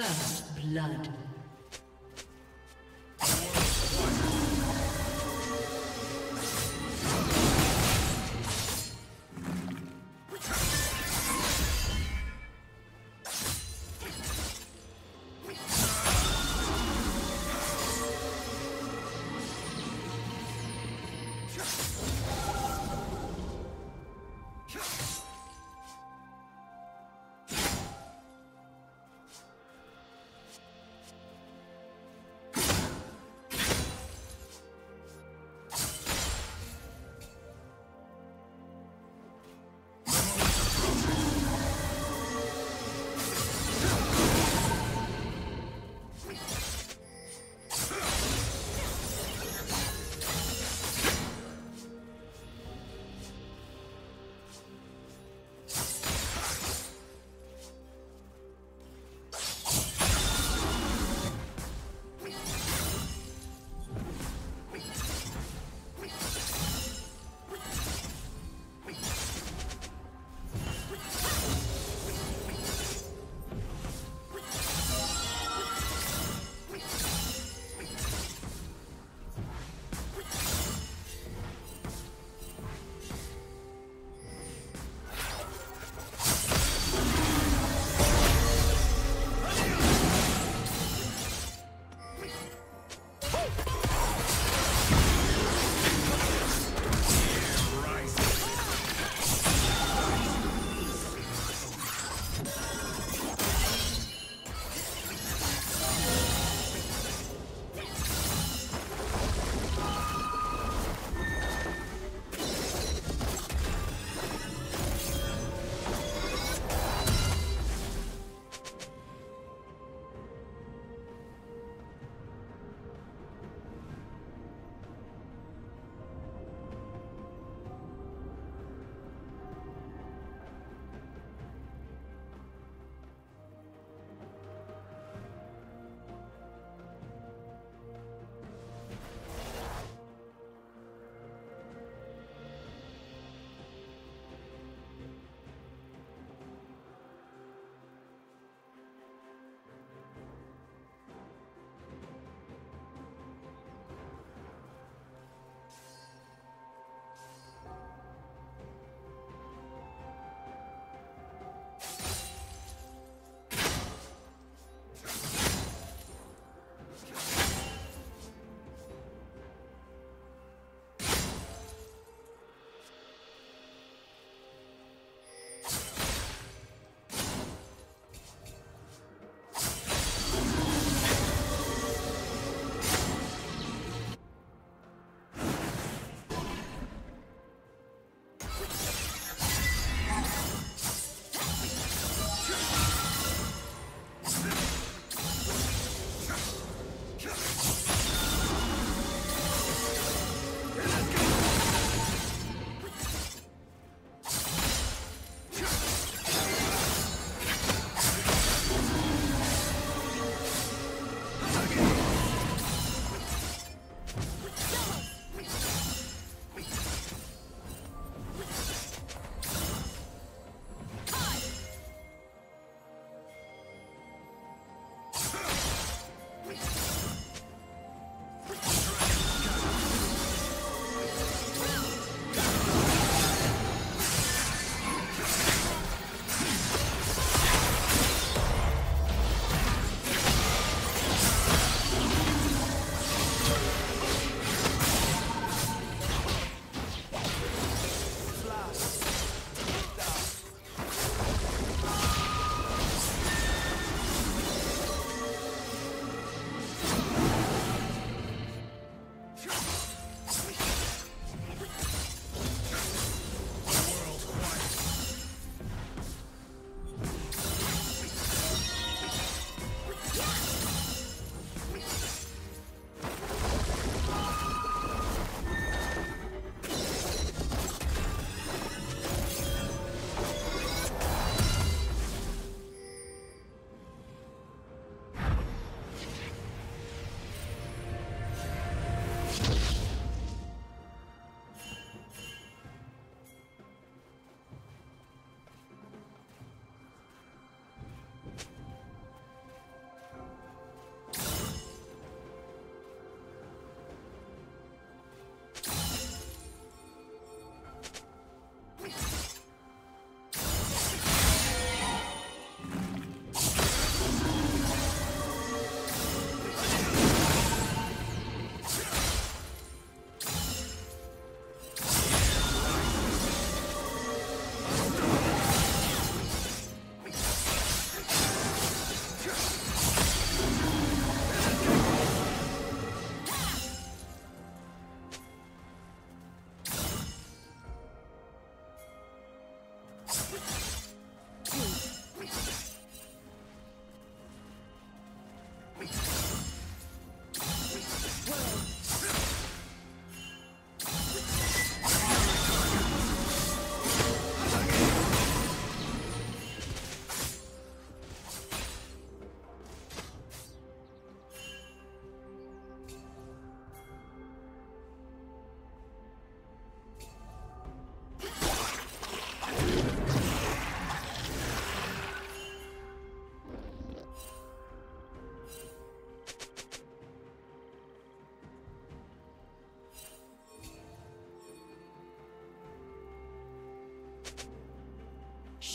First blood.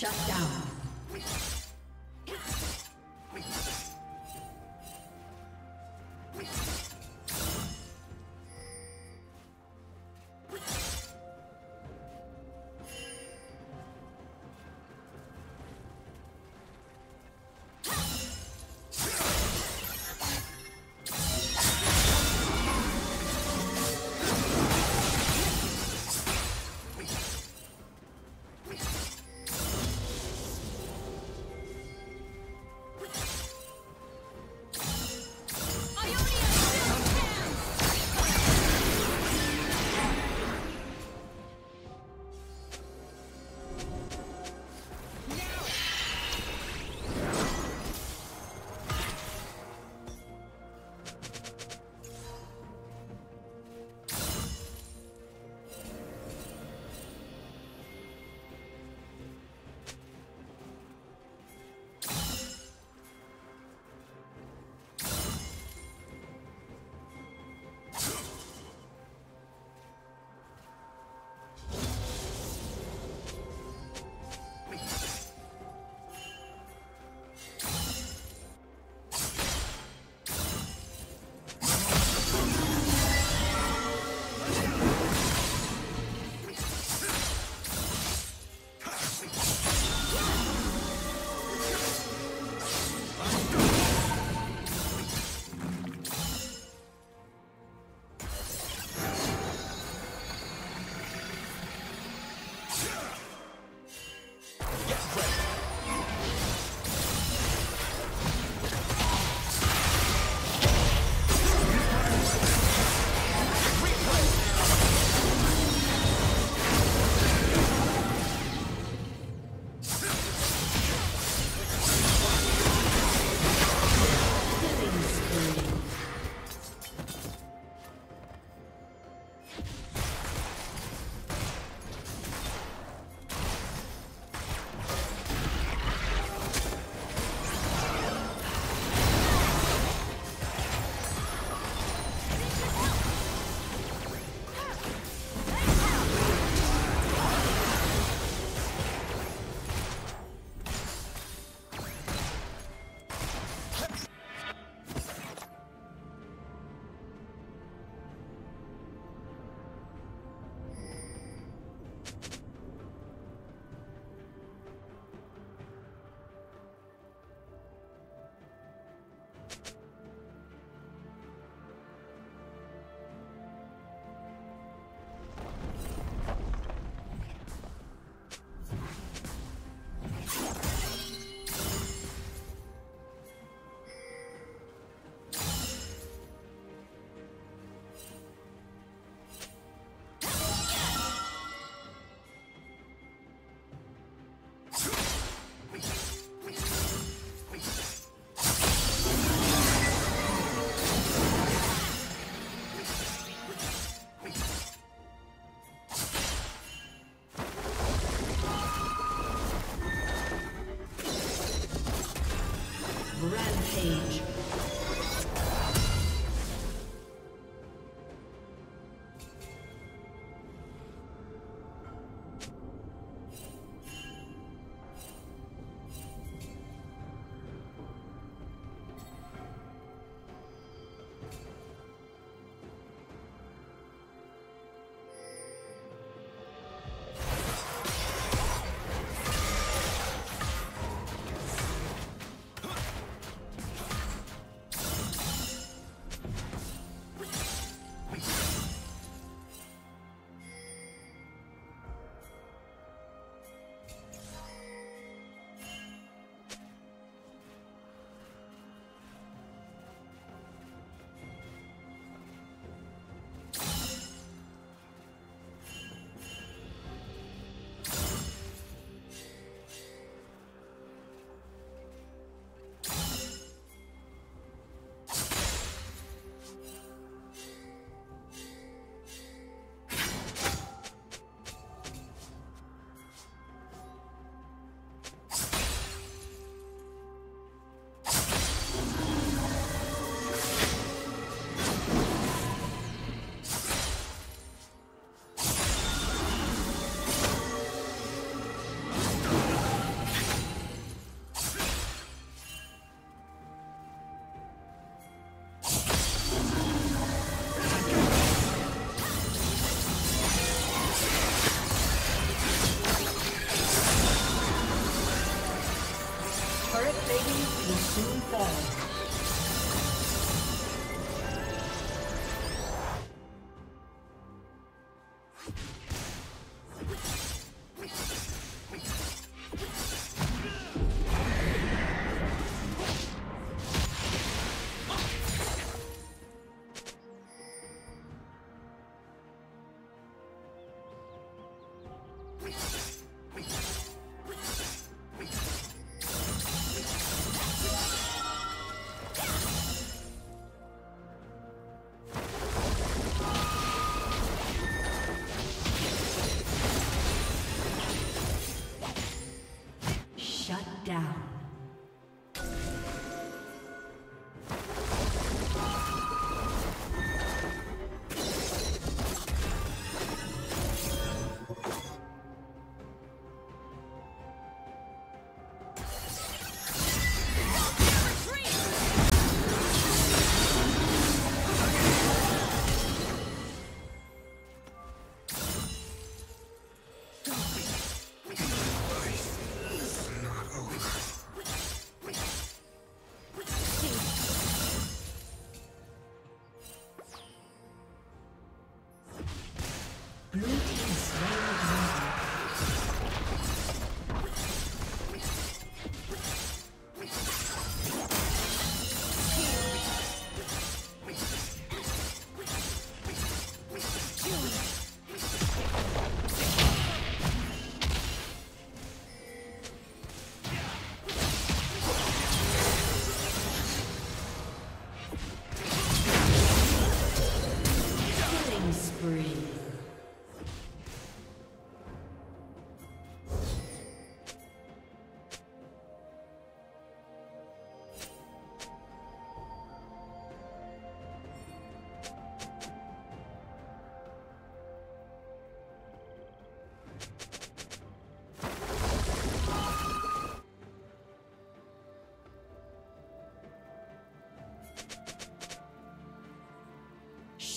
Shut down. Rampage. plating will soon fall.